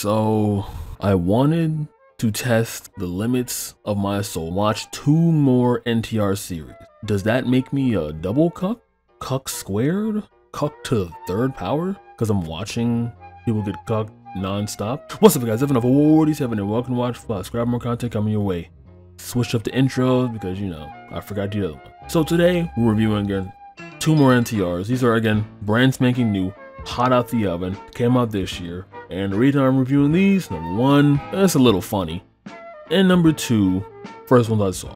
So I wanted to test the limits of my soul, watch 2 more NTR series. Does that make me a double cuck? Cuck squared? Cuck to the 3rd power? Because I'm watching people get cucked non-stop. What's up guys, FNL47 and welcome to Watch Flash. Grab more content coming your way. Switch up the intro because, you know, I forgot the other one. So today, we're reviewing again 2 more NTRs. These are again, brand spanking new, hot out the oven, came out this year. And the reason I'm reviewing these, number 1, that's a little funny. And number 2, first one I saw.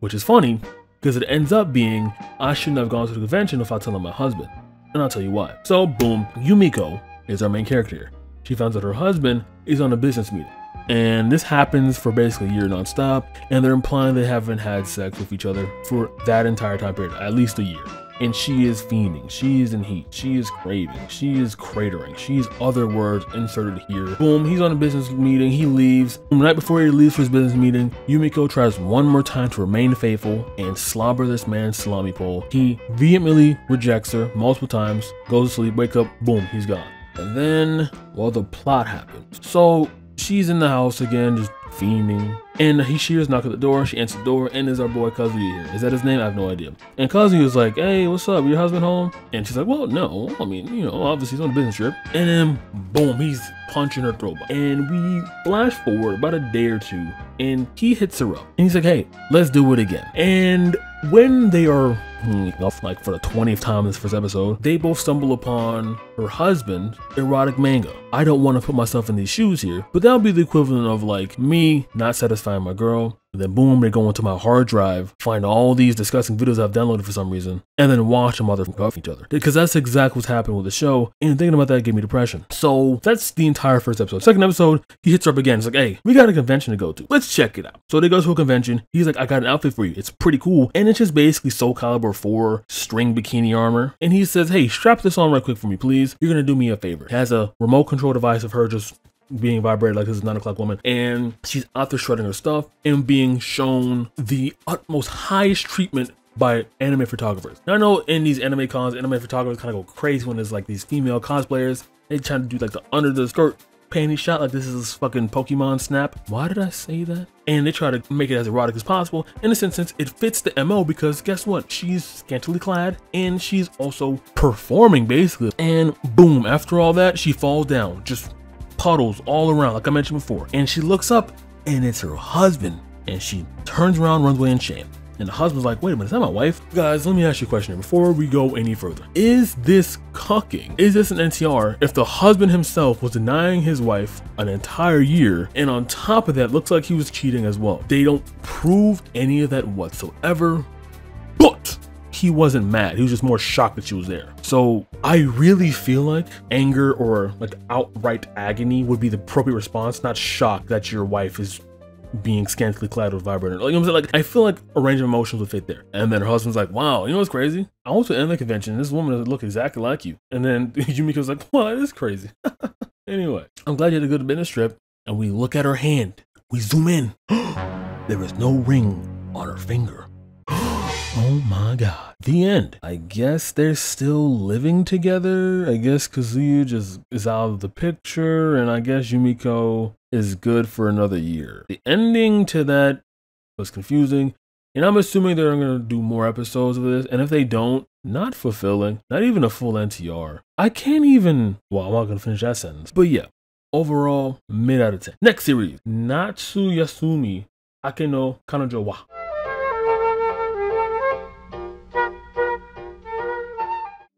Which is funny, because it ends up being, I shouldn't have gone to the convention without telling my husband. And I'll tell you why. So boom, Yumiko is our main character here. She finds out her husband is on a business meeting. And this happens for basically a year nonstop, and they're implying they haven't had sex with each other for that entire time period, at least a year. And she is fiending, she is in heat, she is craving, she is cratering, she's other words inserted here. Boom, he's on a business meeting, he leaves. The night before he leaves for his business meeting, Yumiko tries one more time to remain faithful and slobber this man's salami pole. He vehemently rejects her multiple times, goes to sleep, wake up, boom, he's gone. And then, well, the plot happens. So she's in the house again, just fiending, and she hears a knock at the door. She answers the door, and is our boy Kazuya here? Is that his name? I have no idea. And Kazuya's like, "Hey, what's up? Your husband home?" And she's like, "Well, no. I mean, you know, obviously he's on a business trip." And then, boom, he's punching her throat. And we flash forward about a day or two, and he hits her up, and he's like, "Hey, let's do it again." And when they are off, like for the 20th time in this first episode, they both stumble upon her husband's erotic manga. I don't want to put myself in these shoes here, but that would be the equivalent of like me not satisfying my girl, and then boom, they go into my hard drive, find all these disgusting videos I've downloaded for some reason, and then watch them motherfucking each other. Because that's exactly what's happened with the show, and thinking about that gave me depression. So that's the entire first episode. Second episode, he hits her up again. It's like, hey, we got a convention to go to. Let's check it out. So they go to a convention. He's like, I got an outfit for you. It's pretty cool. And it's just basically Soul Calibur 4 string bikini armor. And he says, hey, strap this on right quick for me, please. You're gonna do me a favor. It has a remote control device of her just being vibrated like this is 9 o'clock woman, and she's out there shredding her stuff and being shown the utmost highest treatment by anime photographers. Now I know in these anime cons, anime photographers kind of go crazy when there's like these female cosplayers. They try to do like the under the skirt panty shot like this is fucking Pokemon Snap. Why did I say that? And they try to make it as erotic as possible. In this instance, it fits the MO because guess what? She's scantily clad and she's also performing basically. And boom, after all that, she falls down, just puddles all around like I mentioned before, and she looks up and it's her husband, and she turns around, runs away in shame. And the husband's like, wait a minute, is that my wife? Guys, let me ask you a question before we go any further. Is this cucking? Is this an NTR if the husband himself was denying his wife an entire year, and on top of that looks like he was cheating as well? They don't prove any of that whatsoever, but he wasn't mad, he was just more shocked that she was there. So I really feel like anger or like outright agony would be the appropriate response, not shock that your wife is being scantily clad with vibrator. Like, you know what I'm saying? Like, I feel like a range of emotions would fit there. And then her husband's like, wow, you know what's crazy? I went to another convention, this woman doesn't look exactly like you. And then Yumiko's like, wow, that is crazy. Anyway, I'm glad you had a good business trip. And we look at her hand, we zoom in. There is no ring on her finger. Oh my god. The end. I guess they're still living together. I guess Kazuya just is out of the picture, and I guess Yumiko is good for another year. The ending to that was confusing, and I'm assuming they're gonna do more episodes of this, and if they don't, not fulfilling, not even a full NTR. I can't even, well, I'm not gonna finish that sentence. But yeah, overall, mid out of 10. Next series, Natsu Yasumi Akeno Kanojo wa.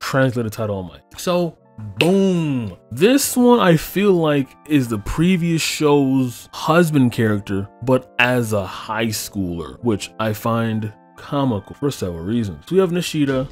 Translated title on my. So boom, this one I feel like is the previous show's husband character, but as a high schooler, which I find comical for several reasons. So we have Nishida,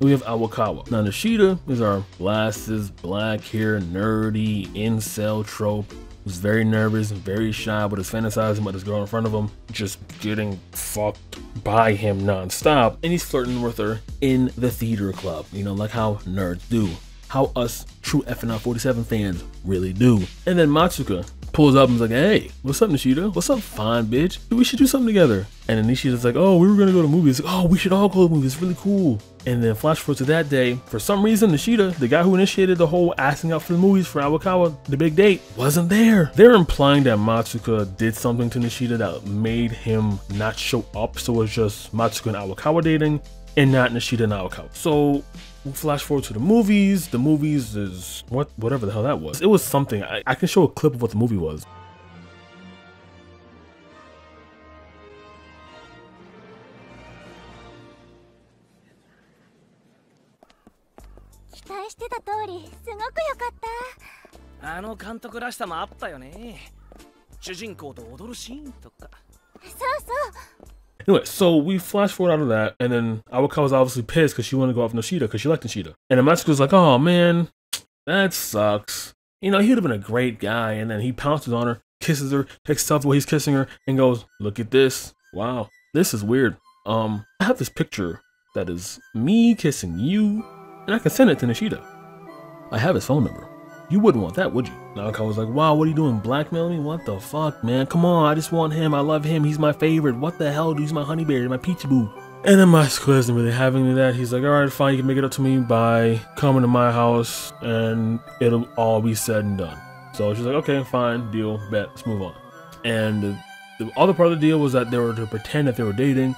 we have Awakawa. Now Nishida is our glasses, black hair, nerdy incel trope. Was very nervous and very shy, but is fantasizing about this girl in front of him, just getting fucked by him nonstop. And he's flirting with her in the theater club, you know, like how nerds do. how us true FNL47 fans really do. And then Matsuka pulls up and is like, hey, what's up, Nishida? What's up, fine bitch? We should do something together. And then Nishida's like, oh, we were gonna go to movies. Like, oh, we should all go to movies, it's really cool. And then flash forward to that day, for some reason, Nishida, the guy who initiated the whole asking out for the movies for Awakawa, the big date, wasn't there. They're implying that Matsuka did something to Nishida that made him not show up, so it's just Matsuka and Awakawa dating, and not Nishida and Awakawa. So we flash forward to the movies. The movies is whatever the hell that was. It was something. I can show a clip of what the movie was. Anyway, so we flash forward out of that, and then Awakawa's obviously pissed because she wanted to go off Nishida because she liked Nishida. And then Matsuka's like, oh man, that sucks. You know, he would have been a great guy. And then he pounces on her, kisses her, takes off while he's kissing her, and goes, look at this. Wow, this is weird. I have this picture that is me kissing you, and I can send it to Nishida. I have his phone number. You wouldn't want that, would you? Awakawa was like, wow, what are you doing? Blackmailing me? What the fuck, man? Come on, I just want him. I love him. He's my favorite. What the hell? He's my honeyberry, my peachy boo. And then Matsuka isn't really having that. He's like, all right, fine. You can make it up to me by coming to my house and it'll all be said and done. So she's like, okay, fine, deal, bet, let's move on. And the other part of the deal was that they were to pretend that they were dating.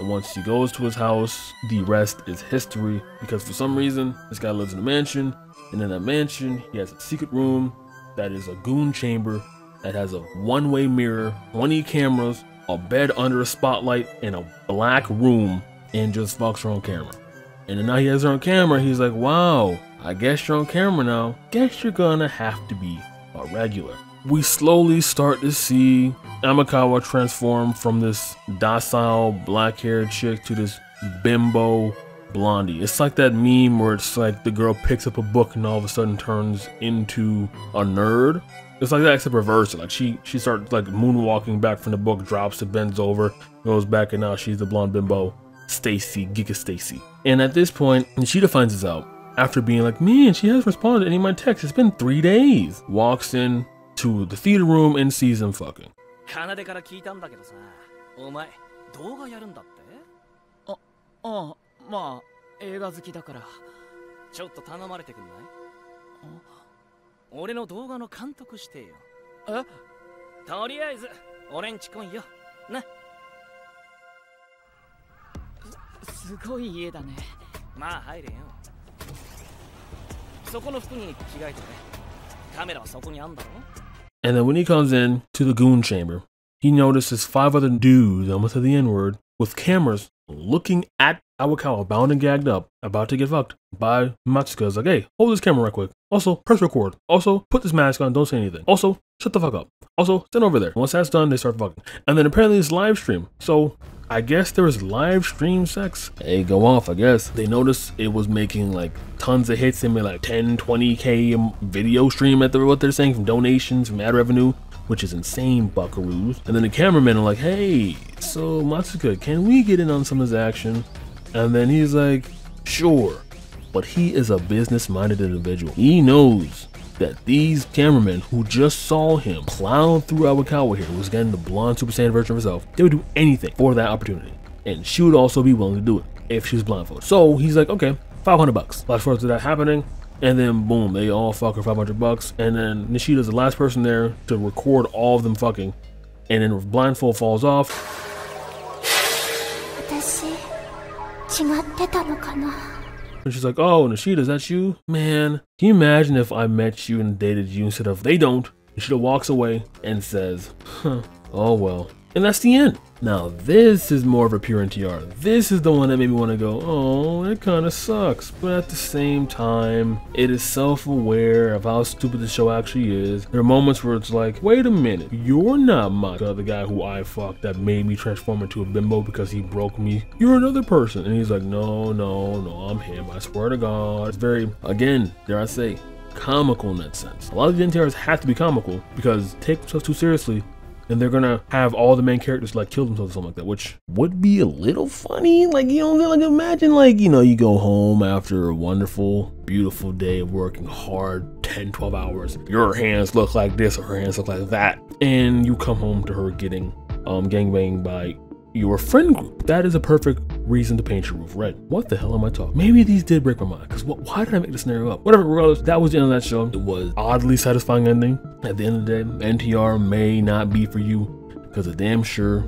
And once she goes to his house, the rest is history, because for some reason, this guy lives in a mansion. And in that mansion, he has a secret room that is a goon chamber that has a one-way mirror, 20 cameras, a bed under a spotlight, and a black room, and just fucks her on camera. And then now he has her on camera, he's like, wow, I guess you're on camera now. Guess you're gonna have to be a regular. We slowly start to see Awakawa transform from this docile, black-haired chick to this bimbo blondie. It's like that meme where it's like the girl picks up a book and all of a sudden turns into a nerd. It's like that, except reverse. Like she starts like moonwalking back from the book, drops it, bends over, goes back, and now she's the blonde bimbo Stacy, Giga Stacy. And at this point, Nishida finds this out after being like, man, she hasn't responded to any of my texts. It's been 3 days. Walks in to the theater room and sees him fucking. And then when he comes in to the goon chamber, he notices 5 other dudes, almost to the N-word, with cameras looking at Awakawa, bound and gagged up, about to get fucked by Matsuka. Is like, hey, hold this camera right quick. Also, press record. Also, put this mask on, don't say anything. Also, shut the fuck up. Also, stand over there. Once that's done, they start fucking. And then apparently it's live stream. So I guess there was live stream sex. Hey, go off, I guess. They noticed it was making like tons of hits. They made like 10, 20K video stream at what they're saying, from donations, from ad revenue, which is insane, buckaroos. And then the cameramen are like, hey, so Matsuka, can we get in on some of this action? And then he's like, sure, but he is a business-minded individual. He knows that these cameramen who just saw him plow through Awakawa here, who was getting the blonde Super Saiyan version of herself, they would do anything for that opportunity. And she would also be willing to do it if she was blindfolded. So he's like, okay, 500 bucks. Flash forward to that happening. And then boom, they all fuck for 500 bucks. And then Nishida's the last person there to record all of them fucking. And then blindfold falls off. And she's like, oh, Nishida, is that you? Man, can you imagine if I met you and dated you instead of they don't? Nishida walks away and says, huh, oh well. And that's the end. Now, this is more of a pure NTR. This is the one that made me want to go, oh, it kind of sucks. But at the same time, it is self-aware of how stupid the show actually is. There are moments where it's like, wait a minute, you're not the guy who I fucked that made me transform into a bimbo because he broke me. You're another person. And he's like, no, I'm him. I swear to God. It's very, again, dare I say, comical in that sense. A lot of the NTRs have to be comical because they take themselves too seriously. And they're gonna have all the main characters like kill themselves or something like that, which would be a little funny. Like, you know, like imagine, like, you know, you go home after a wonderful beautiful day of working hard 10-12 hours, your hands look like this or her hands look like that, and you come home to her getting gangbanged by your friend group. That is a perfect reason to paint your roof red. What the hell am I talking? Maybe these did break my mind, because why did I make this scenario up? Whatever, regardless, that was the end of that show. It was oddly satisfying ending. At the end of the day, NTR may not be for you, because it damn sure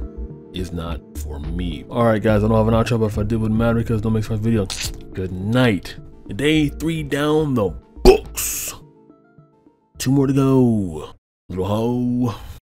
is not for me. Alright guys, I don't have an outro, but if I did, it wouldn't matter, because don't make fun of the video. Good night. Day 3 down the books. 2 more to go. Little ho.